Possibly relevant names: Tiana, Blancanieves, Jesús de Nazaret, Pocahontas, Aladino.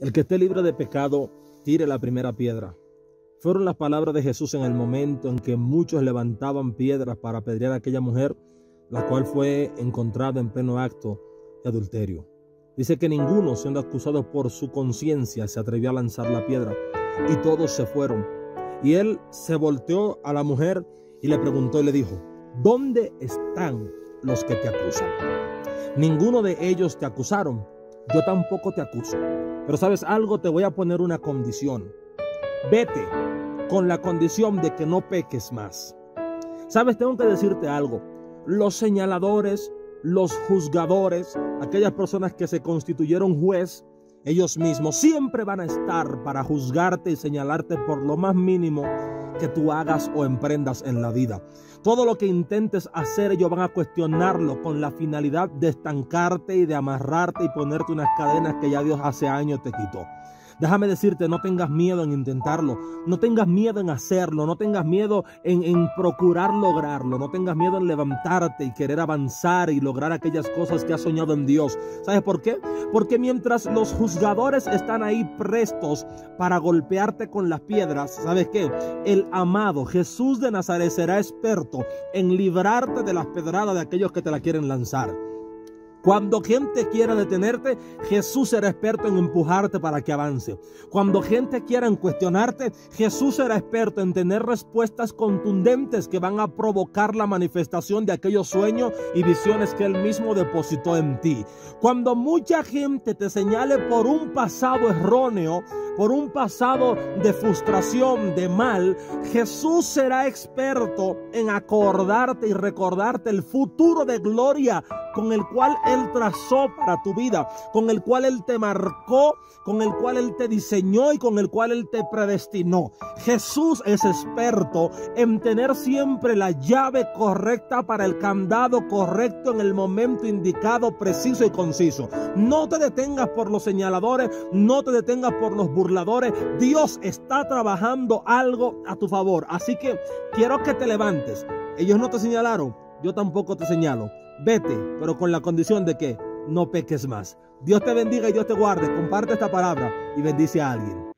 El que esté libre de pecado, tire la primera piedra. Fueron las palabras de Jesús en el momento en que muchos levantaban piedras para apedrear a aquella mujer, la cual fue encontrada en pleno acto de adulterio. Dice que ninguno, siendo acusados por su conciencia, se atrevió a lanzar la piedra, y todos se fueron. Y él se volteó a la mujer y le preguntó y le dijo: ¿dónde están los que te acusan? Ninguno de ellos te acusaron, yo tampoco te acuso. Pero ¿sabes algo? Te voy a poner una condición. Vete con la condición de que no peques más. ¿Sabes? Tengo que decirte algo. Los señaladores, los juzgadores, aquellas personas que se constituyeron juez, ellos mismos siempre van a estar para juzgarte y señalarte por lo más mínimo que tú hagas o emprendas en la vida. Todo lo que intentes hacer, ellos van a cuestionarlo con la finalidad de estancarte y de amarrarte y ponerte unas cadenas que ya Dios hace años te quitó. Déjame decirte, no tengas miedo en intentarlo, no tengas miedo en hacerlo, no tengas miedo en procurar lograrlo, no tengas miedo en levantarte y querer avanzar y lograr aquellas cosas que has soñado en Dios. ¿Sabes por qué? Porque mientras los juzgadores están ahí prestos para golpearte con las piedras, ¿sabes qué? El amado Jesús de Nazaret será experto en librarte de las pedradas de aquellos que te la quieren lanzar. Cuando gente quiera detenerte, Jesús será experto en empujarte para que avance. Cuando gente quiera cuestionarte, Jesús será experto en tener respuestas contundentes que van a provocar la manifestación de aquellos sueños y visiones que Él mismo depositó en ti. Cuando mucha gente te señale por un pasado erróneo, por un pasado de frustración, de mal, Jesús será experto en acordarte y recordarte el futuro de gloria con el cual Él trazó para tu vida, con el cual Él te marcó, con el cual Él te diseñó y con el cual Él te predestinó. Jesús es experto en tener siempre la llave correcta para el candado correcto en el momento indicado, preciso y conciso. No te detengas por los señaladores, no te detengas por los burladores. Dios está trabajando algo a tu favor. Así que quiero que te levantes. Ellos no te señalaron, yo tampoco te señalo. Vete, pero con la condición de que no peques más. Dios te bendiga y Dios te guarde. Comparte esta palabra y bendice a alguien.